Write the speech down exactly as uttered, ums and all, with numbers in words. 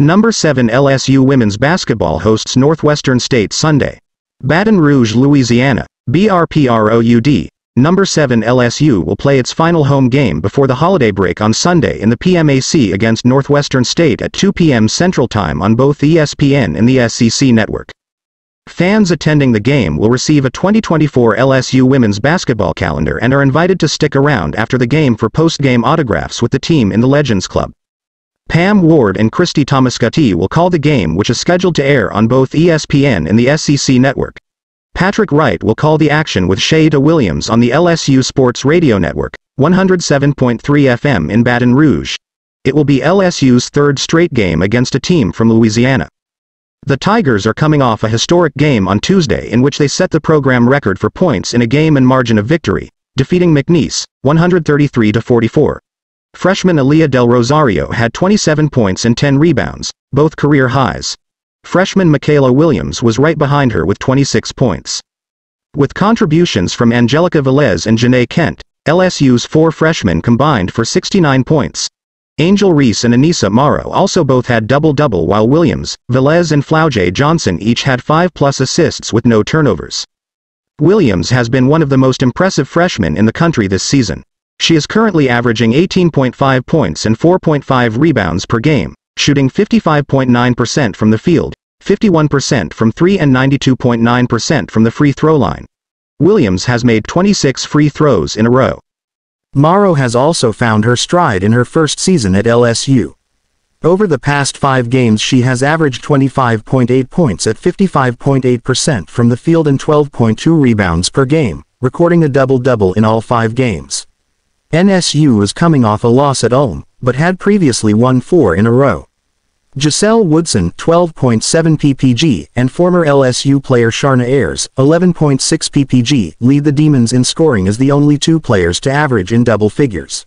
Number seven L S U women's basketball hosts Northwestern State Sunday. Baton Rouge, Louisiana, B R P R O U D. Number seven L S U will play its final home game before the holiday break on Sunday in the P M A C against Northwestern State at two P M Central Time on both E S P N and the S E C network. Fans attending the game will receive a twenty twenty-four L S U women's basketball calendar and are invited to stick around after the game for post-game autographs with the team in the Legends Club. Pam Ward and Christy Tomaskutty will call the game, which is scheduled to air on both E S P N and the S E C network. Patrick Wright will call the action with Shayda Williams on the L S U Sports Radio Network, one oh seven point three F M in Baton Rouge. It will be L S U's third straight game against a team from Louisiana. The Tigers are coming off a historic game on Tuesday in which they set the program record for points in a game and margin of victory, defeating McNeese, one thirty-three to forty-four. Freshman Aalyah Del Rosario had twenty-seven points and ten rebounds, both career highs. Freshman Michaela Williams was right behind her with twenty-six points. With contributions from Angelica Velez and Janae Kent, L S U's four freshmen combined for sixty-nine points. Angel Reese and Anissa Morrow also both had double-double, while Williams, Velez and Flaujay Johnson each had five plus assists with no turnovers. Williams has been one of the most impressive freshmen in the country this season. She is currently averaging eighteen point five points and four point five rebounds per game, shooting fifty-five point nine percent from the field, fifty-one percent from three and ninety-two point nine percent from the free throw line. Williams has made twenty-six free throws in a row. Morrow has also found her stride in her first season at L S U. Over the past five games she has averaged twenty-five point eight points at fifty-five point eight percent from the field and twelve point two rebounds per game, recording a double-double in all five games. N S U is coming off a loss at Ulm, but had previously won four in a row. Jiselle Woodson, twelve point seven P P G, and former L S U player Sharna Ayers, eleven point six P P G, lead the Demons in scoring as the only two players to average in double figures.